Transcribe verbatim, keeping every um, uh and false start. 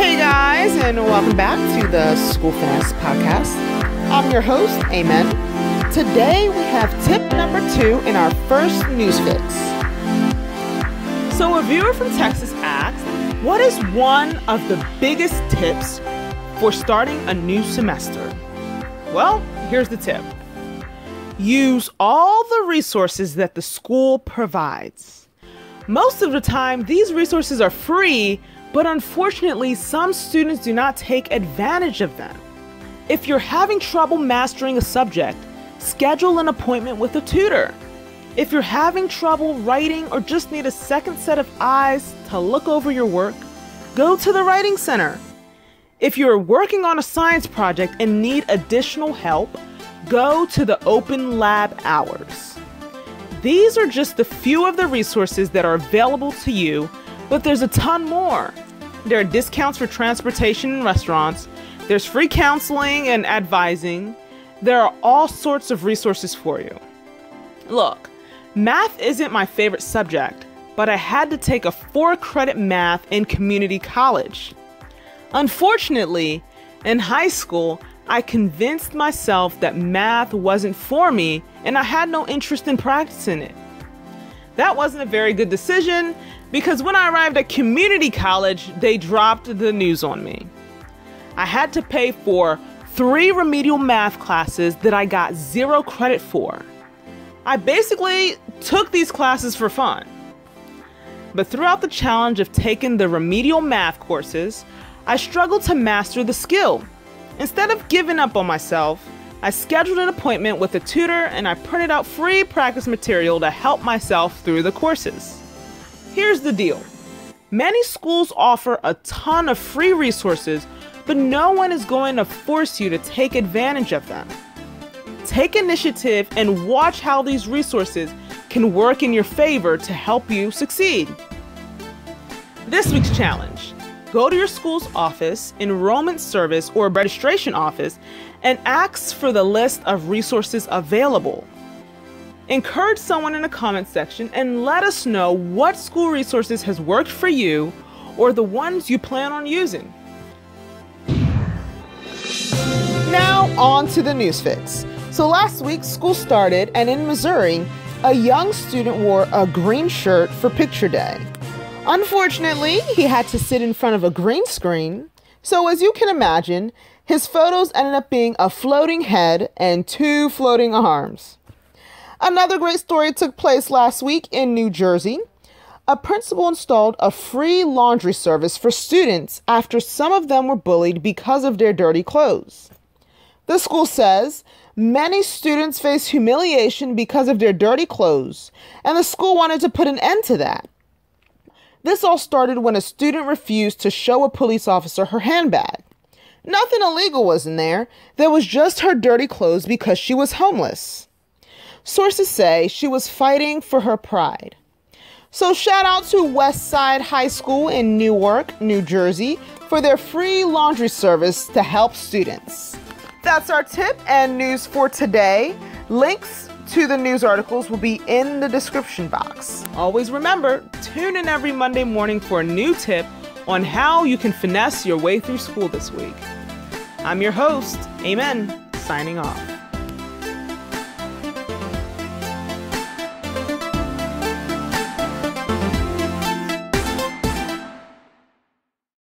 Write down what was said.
Hey guys, and welcome back to the School Finesse Podcast. I'm your host, Amen. Today we have tip number two in our first news fix. So a viewer from Texas asked, what is one of the biggest tips for starting a new semester? Well, here's the tip. Use all the resources that the school provides. Most of the time, these resources are free, but unfortunately, some students do not take advantage of them. If you're having trouble mastering a subject, schedule an appointment with a tutor. If you're having trouble writing or just need a second set of eyes to look over your work, go to the writing center. If you're working on a science project and need additional help, go to the open lab hours. These are just a few of the resources that are available to you, but there's a ton more. There are discounts for transportation and restaurants. There's free counseling and advising. There are all sorts of resources for you. Look, math isn't my favorite subject, but I had to take a four-credit math in community college. Unfortunately, in high school, I convinced myself that math wasn't for me and I had no interest in practicing it. That wasn't a very good decision because when I arrived at community college, they dropped the news on me. I had to pay for three remedial math classes that I got zero credit for. I basically took these classes for fun. But throughout the challenge of taking the remedial math courses, I struggled to master the skill. Instead of giving up on myself, I scheduled an appointment with a tutor and I printed out free practice material to help myself through the courses. Here's the deal. Many schools offer a ton of free resources, but no one is going to force you to take advantage of them. Take initiative and watch how these resources can work in your favor to help you succeed. This week's challenge. Go to your school's office, enrollment service, or registration office and ask for the list of resources available. Encourage someone in the comment section and let us know what school resources has worked for you or the ones you plan on using. Now on to the news fix. So last week school started and in Missouri, a young student wore a green shirt for picture day. Unfortunately, he had to sit in front of a green screen, so as you can imagine, his photos ended up being a floating head and two floating arms. Another great story took place last week in New Jersey. A principal installed a free laundry service for students after some of them were bullied because of their dirty clothes. The school says many students face humiliation because of their dirty clothes, and the school wanted to put an end to that. This all started when a student refused to show a police officer her handbag. Nothing illegal was in there. There was just her dirty clothes because she was homeless. Sources say she was fighting for her pride. So shout out to West Side High School in Newark, New Jersey for their free laundry service to help students. That's our tip and news for today. Links to the news articles will be in the description box. Always remember, tune in every Monday morning for a new tip on how you can finesse your way through school this week. I'm your host, Amen, signing off.